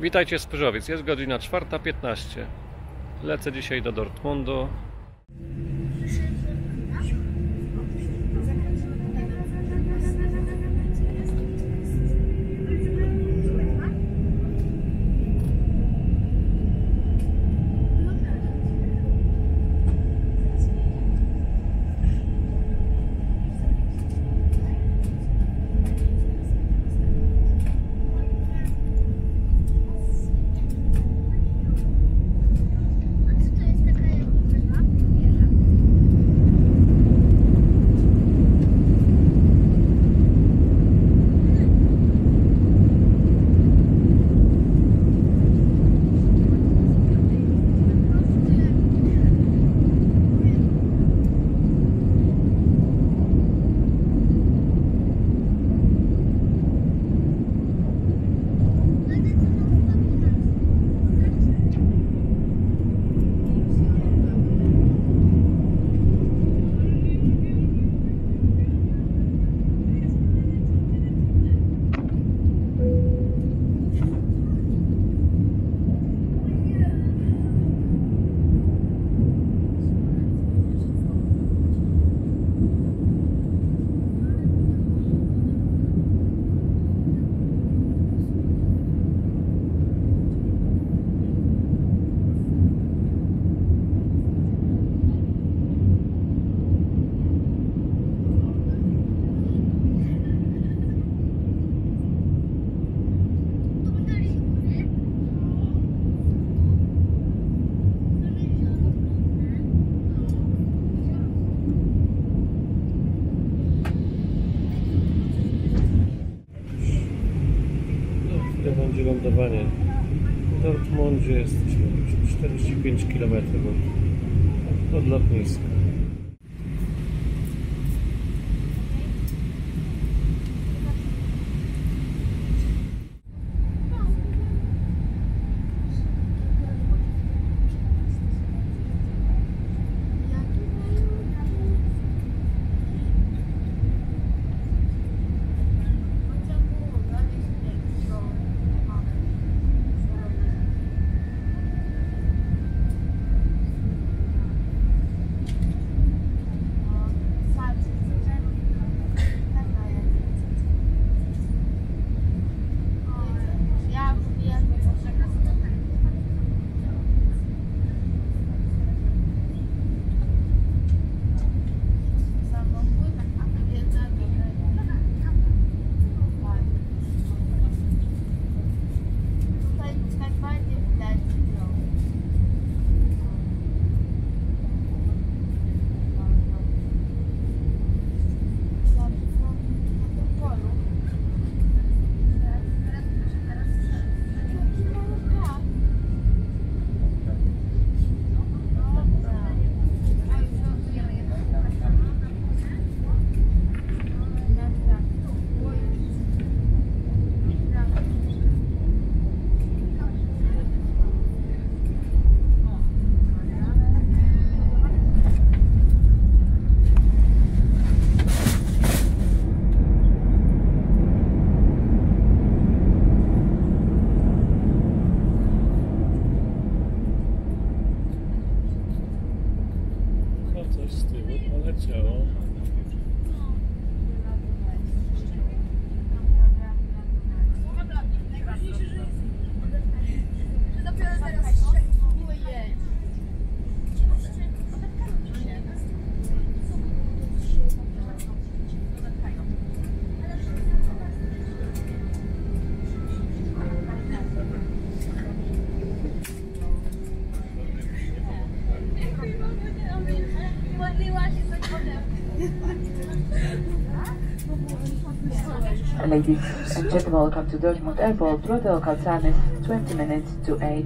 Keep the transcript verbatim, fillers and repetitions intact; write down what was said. Witajcie z Pyrzowic, jest godzina czwarta piętnaście. Lecę dzisiaj do Dortmundu. Będzie lądowanie w Dortmundzie, jesteśmy czterdzieści pięć kilometrów od, od lotniska. Ladies and gentlemen, welcome to Dortmund Airport. Throttle cuts on twenty minutes to eight.